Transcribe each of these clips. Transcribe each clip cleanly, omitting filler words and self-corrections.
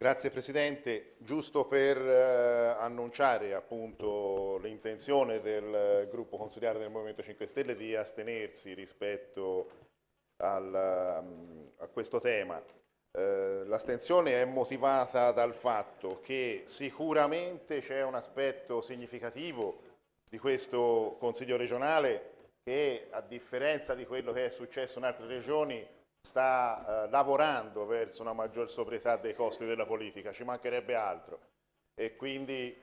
Grazie Presidente, giusto per annunciare appunto l'intenzione del gruppo consiliare del Movimento 5 Stelle di astenersi rispetto a questo tema. L'astensione è motivata dal fatto che sicuramente c'è un aspetto significativo di questo Consiglio regionale che, a differenza di quello che è successo in altre regioni, sta lavorando verso una maggior sobrietà dei costi della politica, ci mancherebbe altro, e quindi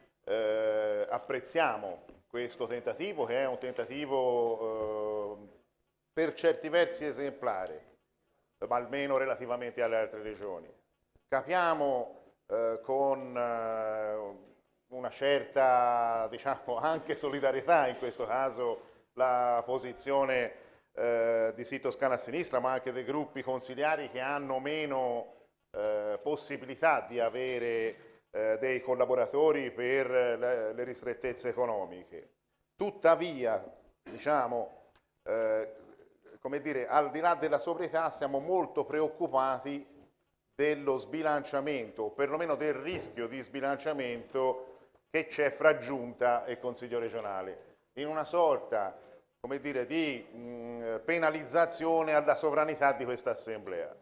apprezziamo questo tentativo, che è un tentativo per certi versi esemplare, ma almeno relativamente alle altre regioni. Capiamo con una certa, diciamo, anche solidarietà in questo caso la posizione di Sì Toscana a Sinistra, ma anche dei gruppi consiliari che hanno meno possibilità di avere dei collaboratori per le ristrettezze economiche. Tuttavia, diciamo, come dire, al di là della sobrietà siamo molto preoccupati dello sbilanciamento, o perlomeno del rischio di sbilanciamento che c'è fra Giunta e Consiglio regionale, in una sorta, come dire, di penalizzazione alla sovranità di questa Assemblea.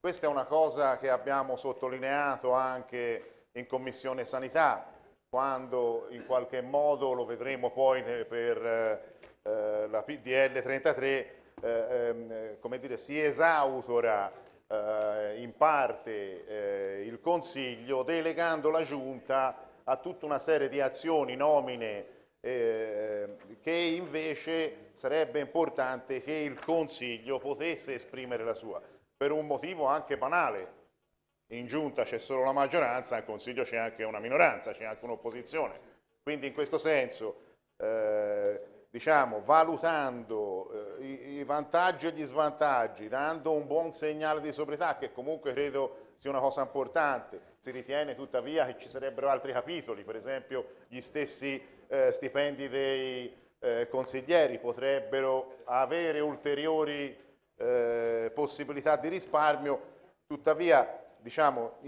Questa è una cosa che abbiamo sottolineato anche in Commissione Sanità, quando in qualche modo, lo vedremo poi per la PDL 33, come dire, si esautora in parte il Consiglio, delegando la Giunta a tutta una serie di azioni, nomine, che invece sarebbe importante che il Consiglio potesse esprimere la sua, per un motivo anche banale: in Giunta c'è solo la maggioranza, al Consiglio c'è anche una minoranza, c'è anche un'opposizione. Quindi in questo senso, diciamo, valutando i vantaggi e gli svantaggi, dando un buon segnale di sobrietà, che comunque credo sia una cosa importante. Si ritiene tuttavia che ci sarebbero altri capitoli, per esempio gli stessi stipendi dei consiglieri potrebbero avere ulteriori possibilità di risparmio. Tuttavia, diciamo,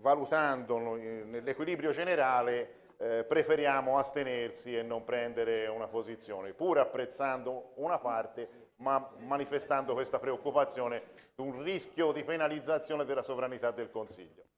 valutando nell'equilibrio generale, preferiamo astenersi e non prendere una posizione, pur apprezzando una parte, ma manifestando questa preoccupazione di un rischio di penalizzazione della sovranità del Consiglio.